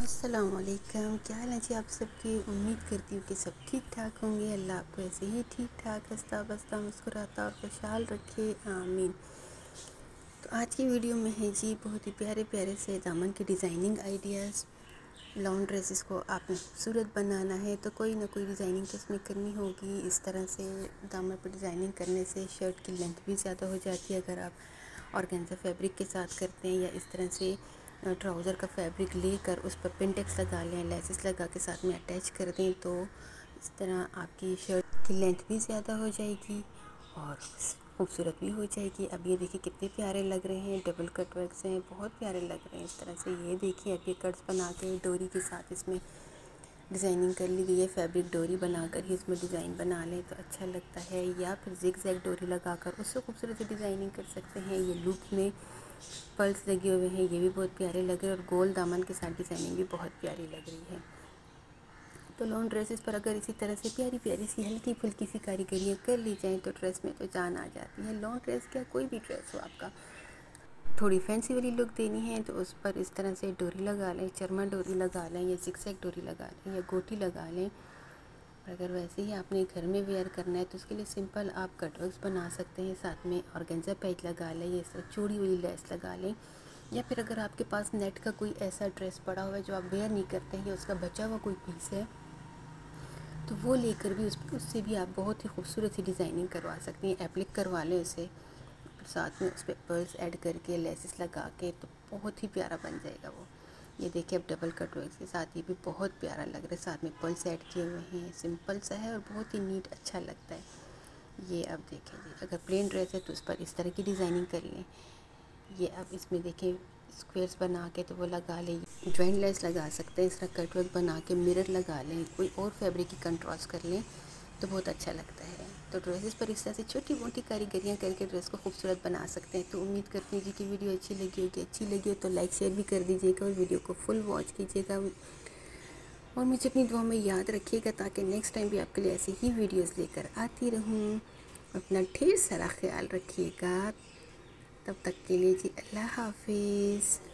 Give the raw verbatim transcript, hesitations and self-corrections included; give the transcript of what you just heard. अस्सलाम वालेकुम, क्या हाल है जी आप सबकी। उम्मीद करती हूँ कि सब ठीक ठाक होंगे। अल्लाह आपको ऐसे ही ठीक ठाक हंसता बसता मुस्कुराता और खुशहाल रखे, आमीन। तो आज की वीडियो में है जी बहुत ही प्यारे प्यारे से दामन के डिज़ाइनिंग आइडियाज़। लॉन्ग ड्रेसेस को आपने खूबसूरत बनाना है तो कोई ना कोई डिज़ाइनिंग तो उसमें करनी होगी। इस तरह से दामन पर डिज़ाइनिंग करने से शर्ट की लेंथ भी ज़्यादा हो जाती है अगर आप ऑर्गेन्जा फैब्रिक के साथ करते हैं, या इस तरह से ट्राउज़र का फैब्रिक लेकर उस पर पिंटेक्स लगा लें, लेसेस लगा के साथ में अटैच कर दें, तो इस तरह आपकी शर्ट की लेंथ भी ज़्यादा हो जाएगी और खूबसूरत भी हो जाएगी। अब ये देखिए कितने प्यारे लग रहे हैं, डबल कट वर्क्स हैं, बहुत प्यारे लग रहे हैं। इस तरह से ये देखिए अब ये कट्स बना के डोरी के साथ इसमें डिज़ाइनिंग कर ली गई है। फैब्रिक डोरी बनाकर ही इसमें डिज़ाइन बना लें तो अच्छा लगता है, या फिर जिगजैग डोरी लगाकर उससे खूबसूरत से डिज़ाइनिंग कर सकते हैं। ये लूप में पर्ल्स लगे हुए हैं, ये भी बहुत प्यारे लग रहे हैं, और गोल दामन के साथ डिज़ाइनिंग भी बहुत प्यारी लग रही है। तो लॉन्ग ड्रेसेस पर अगर इसी तरह से प्यारी प्यारी सी हल्की फुल्की सी कारीगरियाँ कर ली जाएँ तो ड्रेस में तो जान आ जाती है। लॉन्ग ड्रेस क्या कोई भी ड्रेस हो, आपका थोड़ी फैंसी वाली लुक देनी है तो उस पर इस तरह से डोरी लगा लें, चरमा डोरी लगा लें, या जिगजैग डोरी लगा लें, या गोटी लगा लें। अगर वैसे ही आपने घर में वेयर करना है तो उसके लिए सिंपल आप कटवर्क्स बना सकते हैं, साथ में ऑर्गेन्जा पैच लगा लें, या इस तरह चूड़ी वाली लेस लगा लें, या फिर अगर आपके पास नेट का कोई ऐसा ड्रेस पड़ा हुआ है जो आप वेयर नहीं करते हैं, या उसका बचा हुआ कोई पीस है तो वो लेकर भी उस उससे भी आप बहुत ही खूबसूरत सी डिज़ाइनिंग करवा सकते हैं। एप्लिक करवा लें उसे, साथ में उस पर पर्ल्स ऐड करके लेसेस लगा के, तो बहुत ही प्यारा बन जाएगा वो। ये देखिए अब डबल कट वर्क के साथ ये भी बहुत प्यारा लग रहा है, साथ में पर्ल्स ऐड किए हुए हैं। सिंपल सा है और बहुत ही नीट अच्छा लगता है। ये अब देखें जी, अगर प्लेन ड्रेस है तो उस पर इस तरह की डिज़ाइनिंग कर लें। ये अब इसमें देखें स्क्वेयर्स बना के तो वो लगा लें, जॉइंट लेस लगा सकते हैं, इस तरह कट वर्क बना के मिरर लगा लें, कोई और फैब्रिक की कंट्रास्ट कर लें तो बहुत अच्छा लगता है। तो ड्रेसेस पर इस तरह से छोटी मोटी कारीगरियाँ करके ड्रेस को खूबसूरत बना सकते हैं। तो उम्मीद करती हूँ जी कि वीडियो अच्छी लगी होगी। अच्छी लगी हो तो लाइक शेयर भी कर दीजिएगा और वीडियो को फुल वॉच कीजिएगा, और मुझे अपनी दुआ में याद रखिएगा ताकि नेक्स्ट टाइम भी आपके लिए ऐसी ही वीडियोज़ लेकर आती रहूँ। अपना ढेर सारा ख्याल रखिएगा, तब तक के लिए जी अल्लाह हाफिज़।